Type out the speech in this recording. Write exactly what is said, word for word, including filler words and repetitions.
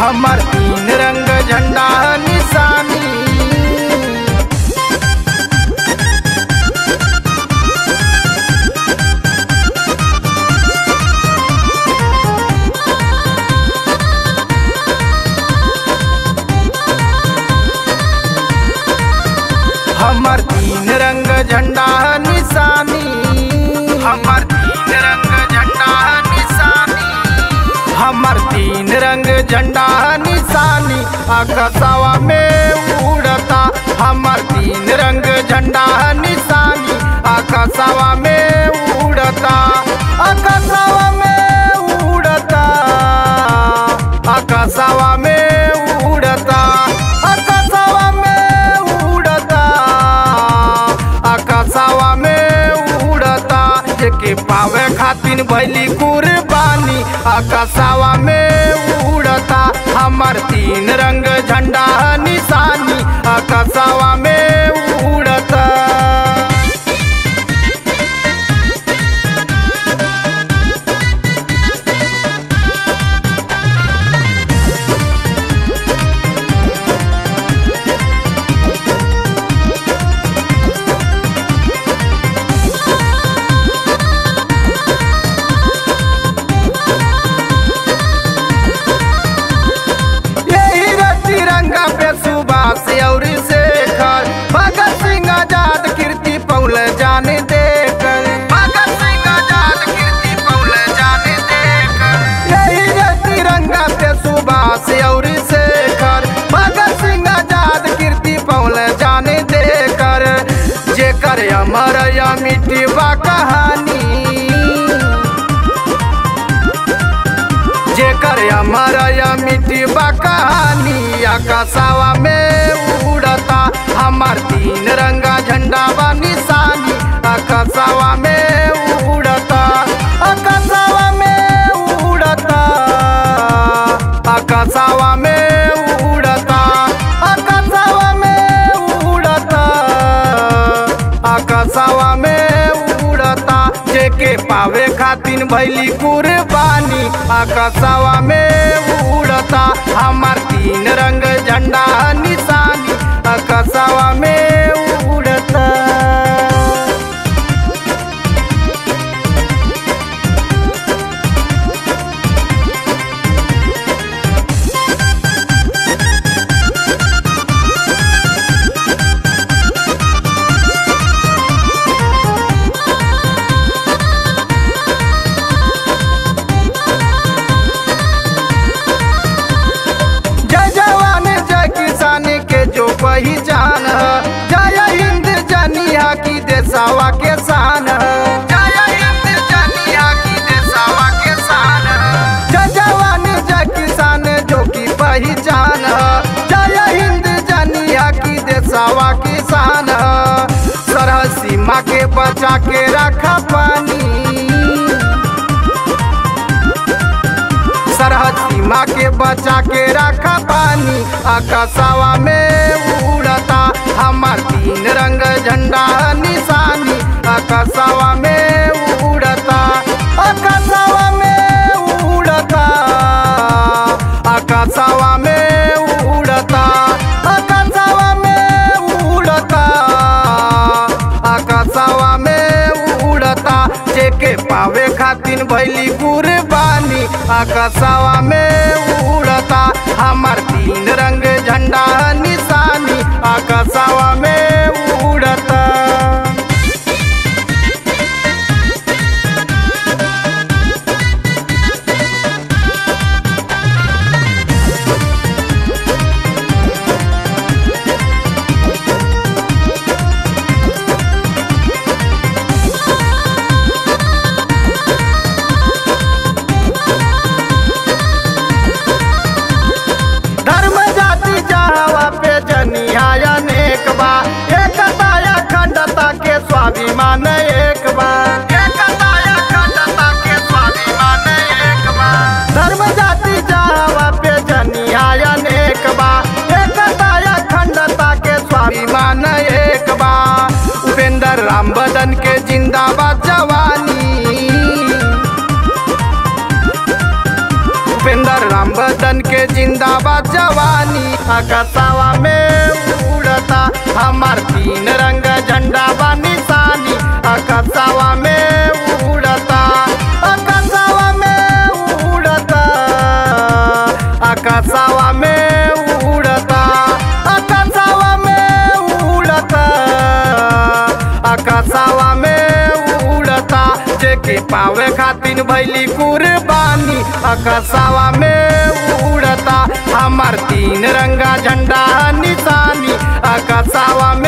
हमर तीन रंग झंडा निशानी। हमर तीन रंग झंडा निशानी, हमर तीन रंग झंडा निशानी, हमर तीन रंग झंडा निशानी। आकाशवा में उड़ता हमर तीन रंग झंडा निशानी। आकाशवा में उड़ता, आकाशवा में उड़ता, आकाशवा में उड़ता, आकाशवा में उड़ता, आकाशवा में उड़ता। जेके पावे खातिर भइली कुर्बानी। आकाशवा में उड़ता हमर तीन रंग झंडा निशानी। आकाशवा में उड़ता। अमर या मिटवा कहानी, जेकर अमर या मिटवा कहानी। आकाशवा में उड़ता हमर तीन रंगा झंडा बा निशानी। आकाशवा में उड़ता, आकाशवा में उड़ता, आकाशवा में उड़ता, आकाशवा में उड़ता, आकाशवा में उड़ता। जेके पावे खातिर भइली कुर्बानी। आकाशवा में उड़ता हमर तीन रंग झंडा निशानी। आकाशवा में उड़ता। पहचान जय हिंद जनिया की देशवा के शान, जय हिंद जनिया की देशवा के शान। जय जवान जय किसान जो की पहचान, जय हिंद जनिया की देशवा के शान। सरह सीमा के बचा के रखा पानी, सरह सीमा के बचा के रखा पानी। आकाशवा में उड़ता हमर तीन रंग झंडा निशानी। आकाशवा में उड़ता, आकाशवा में उड़ता, आकाशवा में उड़ता, आकाशवा में उड़ता, आकाशवा में उड़ता। जेके पावे खातिर भइली कुर्बानी। आकाशवा में उड़ता हमर तीन रंग झंडा निशानी। आकाशवा में उड़ता। स्वाभिमान एक बार, एकता अखंडता के स्वाभिमान एक बार। धर्म जाति जहावा पे जनियान एक बार, एकता अखंडता के स्वाभिमान एक बार। उपेंद्र राम बदन के जिंदाबाद जवानी, उपेंद्र राम बदन के के जिंदाबाद जवानी आकाशवा में उड़ता हमार तीन रंग झंडा बा निशानी आकाशवा में उड़ता आकाशवा में उड़ता आकाशवा में उड़ता आकाशवा में उड़ता आकाशवा में उड़ता जेके पावे खातिर भइली कुर्बानी आकाशवा में उड़ता हमार तीन रंगा झंडा निशानी आकाशवा में।